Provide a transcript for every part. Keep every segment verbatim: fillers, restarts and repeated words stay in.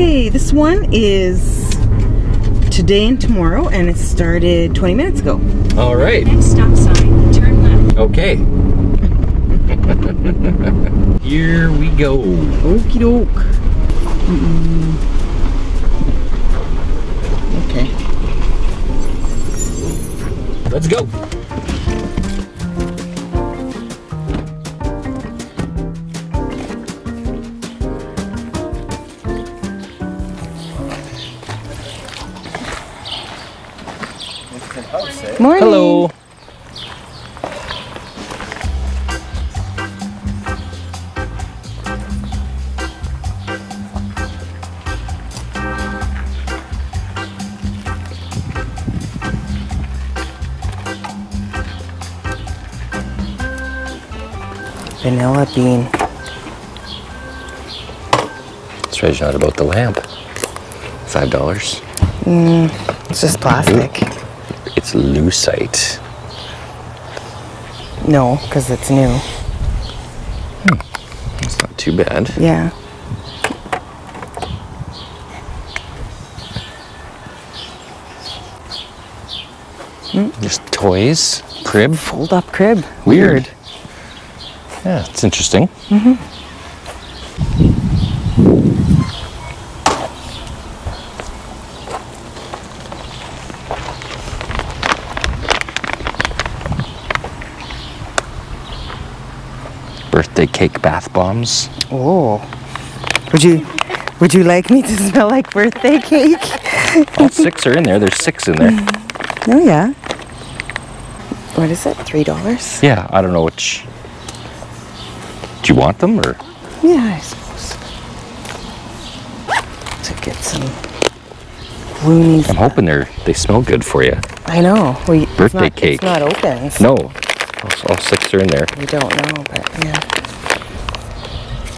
Okay, this one is today and tomorrow, and it started twenty minutes ago. All right. Next stop sign, turn left. Okay. Here we go. Okie doke. Mm-mm. Okay. Let's go. Morning. Hello. Vanilla bean. It's right, not about the lamp. Five dollars. Mm, it's just plastic. It's lucite. No, because it's new. Hmm. It's not too bad. Yeah. Mm. Just toys. Crib. Fold up crib. Weird. Weird. Yeah, it's interesting. Mm-hmm. Birthday cake bath bombs. Oh, would you, would you like me to smell like birthday cake? All six are in there. There's six in there. Mm-hmm. Oh yeah. What is it? Three dollars? Yeah, I don't know which. Do you want them or? Yeah, I suppose. To get some loonies. I'm hoping they're they smell good for you. I know. We, Birthday it's not, cake. It's not open. It's no. All, all six are in there. We don't know, but yeah.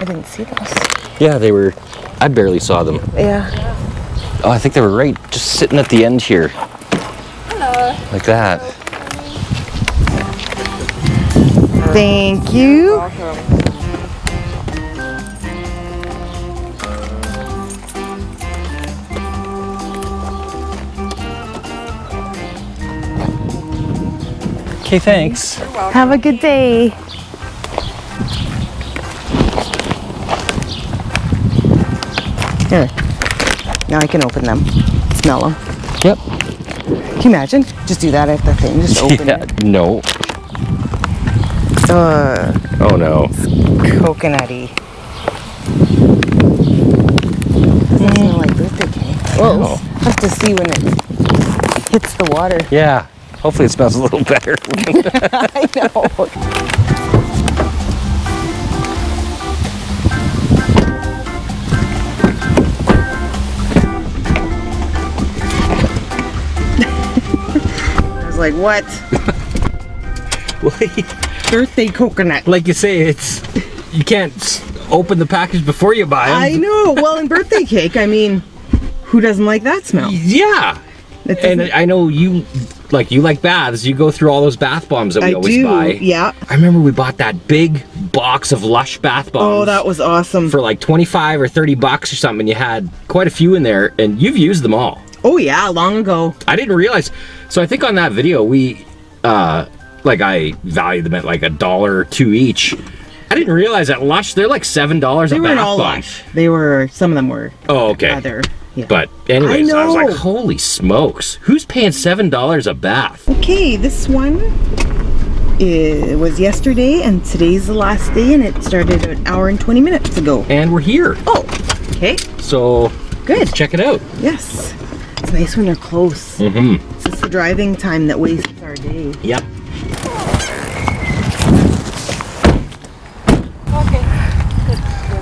I didn't see those. Yeah, they were. I barely saw them. Yeah. Oh, I think they were right, just sitting at the end here. Hello. Like that. Thank you. You're welcome. Okay, thanks. Have a good day. Here. Now I can open them. Smell them. Yep. Can you imagine? Just do that at the thing. Just open yeah, it. No. Uh, oh no. Coconutty. Doesn't smell like birthday cake. Whoa. Have to see when it hits the water. Yeah. Hopefully it smells a little better. I know. I was like, what? Birthday coconut. Like you say, it's you can't open the package before you buy them. I know. Well, in birthday cake, I mean, who doesn't like that smell? Yeah. And I know you like you like baths. You go through all those bath bombs that we I always do. buy. Yeah. I remember we bought that big box of Lush bath bombs. Oh, that was awesome. For like twenty-five or thirty bucks or something. And you had quite a few in there, and you've used them all. Oh yeah, long ago. I didn't realize. So I think on that video we, uh, like I valued them at like a dollar or two each. I didn't realize that Lush. They're like seven dollars. They a weren't bath all bomb. Lush. They were. Some of them were. Oh okay. Other. Yeah. But anyways, I, I was like, holy smokes, who's paying seven dollars a bath? Okay, this one it was yesterday, and today's the last day, and it started an hour and twenty minutes ago. And we're here. Oh, okay. So, good. Let's check it out. Yes. It's nice when they're close. Mm-hmm. It's just the driving time that wastes our day. Yep. Okay. Good.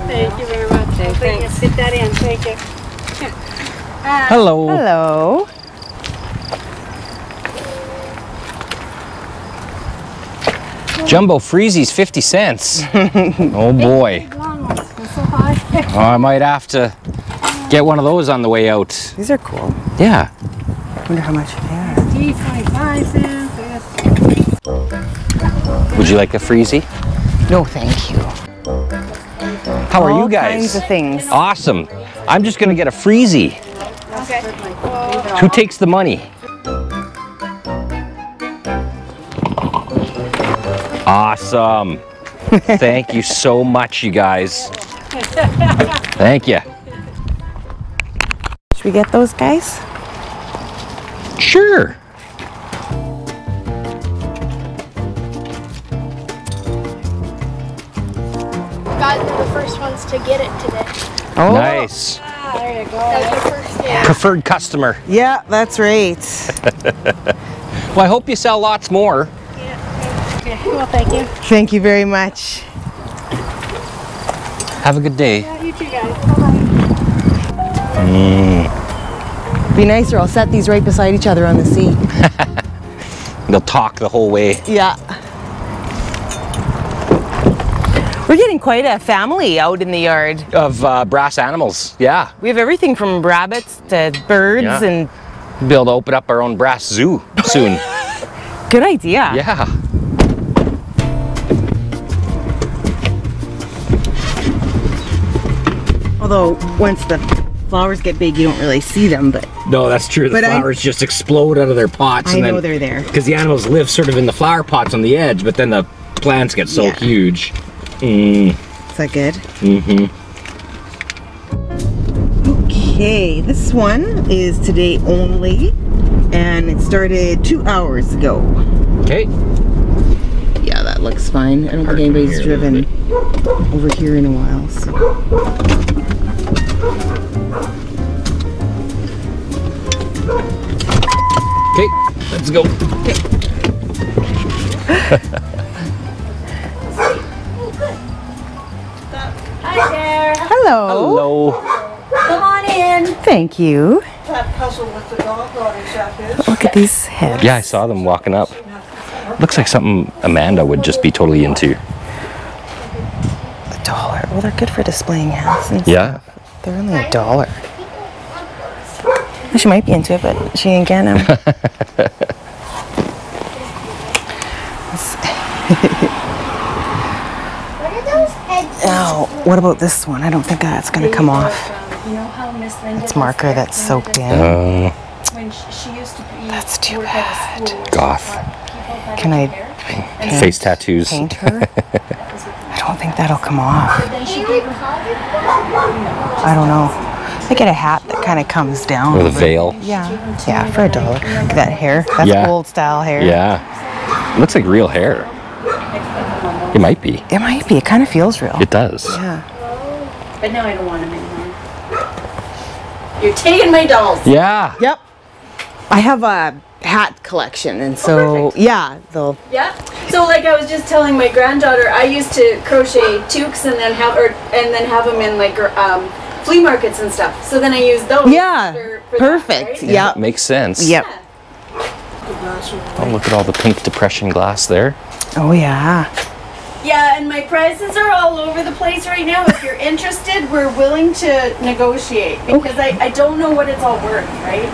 Thank you very much. Thanks. Thanks. Sit that in. Thank you. Uh, Hello. Hello. Jumbo Freezies, fifty cents. Oh boy. Oh, I might have to get one of those on the way out. These are cool. Yeah. I wonder how much they are. Would you like a Freezie? No, thank you. How are All you guys? Kinds of things. Awesome. I'm just gonna get a freezy. Okay. Who takes the money? Awesome. Thank you so much, you guys. Thank you. Should we get those guys? Sure. Guys were the first ones to get it today. Oh, nice. Ah, there you go. That was the first, yeah. Preferred customer. Yeah, that's right. Well, I hope you sell lots more. Yeah. Okay. Well, thank you. Thank you very much. Have a good day. Yeah, you too, guys. Bye-bye. Mm. Be nicer, I'll set these right beside each other on the seat. They'll talk the whole way. Yeah. We're getting quite a family out in the yard. Of uh, brass animals, yeah. We have everything from rabbits to birds, yeah. And... We'll be able to open up our own brass zoo soon. Good idea. Yeah. Although, once the flowers get big, you don't really see them, but... No, that's true. The flowers I, just explode out of their pots. I and know then, they're there. Because the animals live sort of in the flower pots on the edge, but then the plants get so yeah. huge. Mm. Is that good? Mm-hmm. Okay, this one is today only, and it started two hours ago. Okay. Yeah, that looks fine. I don't Hard think anybody's driven over here in a while, so... Okay, let's go. Okay. Hi there. Hello. Hello. Come on in. Thank you. That puzzle with the dog daughters out there. Look at these heads. Yeah, I saw them walking up. Looks like something Amanda would just be totally into. A dollar. Well, they're good for displaying hats and stuff. Yeah. They're only a dollar. She might be into it, but she ain't getting them. What are those heads? Oh, what about this one? I don't think that's going to come off. You know how Miss Linda it's marker that's soaked in. Uh, when she used to be that's too bad. Goth. Can I paint, face tattoos? Paint her? I don't think that'll come off. I don't know. I get a hat that kind of comes down. With a veil. Yeah. Yeah, for a dollar. Look at that hair. That's yeah. old style hair. Yeah. It looks like real hair. It might be. It might be. It kind of feels real. It does. Yeah. But now I don't want them anymore. You're taking my dolls. Yeah. Yep. I have a hat collection, and so oh, yeah, they'll. Yeah. So like I was just telling my granddaughter, I used to crochet toques and then have or and then have them in like um. flea markets and stuff. So then I use those. Yeah. For, for perfect. Right? Yeah. Yep. Makes sense. Yep. Yeah. Oh, look at all the pink depression glass there. Oh yeah. Yeah, and my prices are all over the place right now. If you're interested, we're willing to negotiate because okay. I, I don't know what it's all worth, right?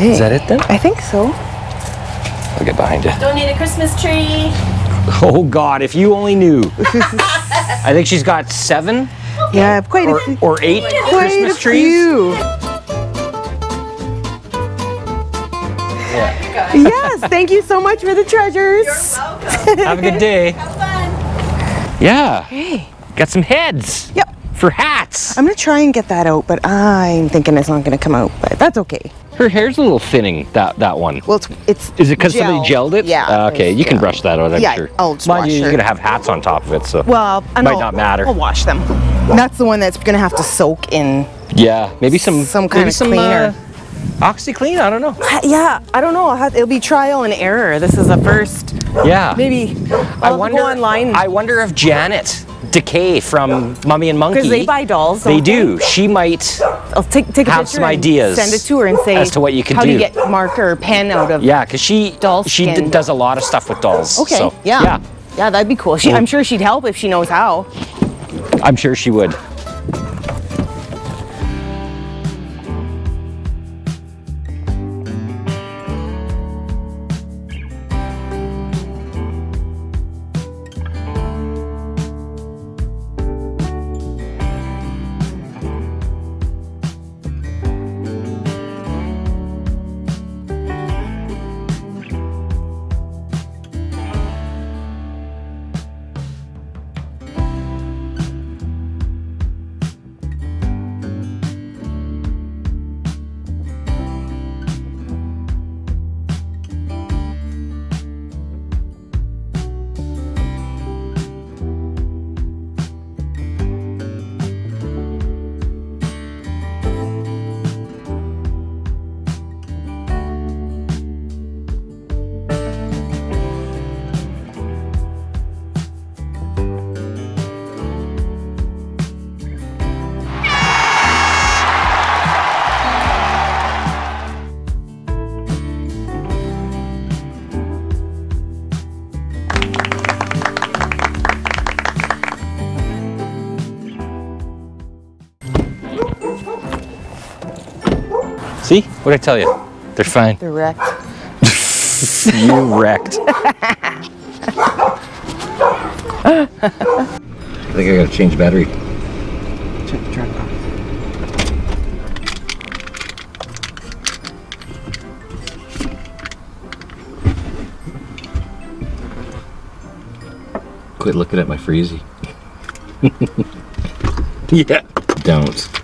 Is that it then? I think so. I'll get behind it. Don't need a Christmas tree. Oh God, if you only knew. I think she's got seven. Okay. Yeah, quite or, a few. Or eight quite Christmas a trees. Few. Yeah. Yes, thank you so much for the treasures. You're welcome. Have a good day. Have fun. Yeah. Hey. Got some heads. Yep. For hats. I'm going to try and get that out, but I'm thinking it's not going to come out, but that's okay. Her hair's a little thinning, that that one. Well, it's... it's Is it because somebody gelled it? Yeah. Uh, okay, you can gel. brush that out, I'm yeah, sure. Yeah, I'll just Mind wash you, You're going to have hats on top of it, so well, it might not matter. I'll wash them. That's the one that's going to have to soak in... Yeah, maybe some... Some kind maybe of some, cleaner. Uh, OxyClean, I don't know. Yeah, I don't know. It'll be trial and error. This is the first... Yeah. Maybe I'll I wonder, go online. I wonder if Janet Decay from Mummy and Monkey. Because they buy dolls. They do. They? She might I'll take, take a have some ideas. Send it to her and say as to what you can how do. How do you get marker or pen out of Yeah, because she doll she d does a lot of stuff with dolls. Okay. So, yeah. yeah. Yeah, that'd be cool. She, I'm sure she'd help if she knows how. I'm sure she would. See? What did I tell you? They're fine. They're wrecked. You wrecked. I think I gotta change battery. Check the tripod. Quit looking at my freezy. Yeah. Don't.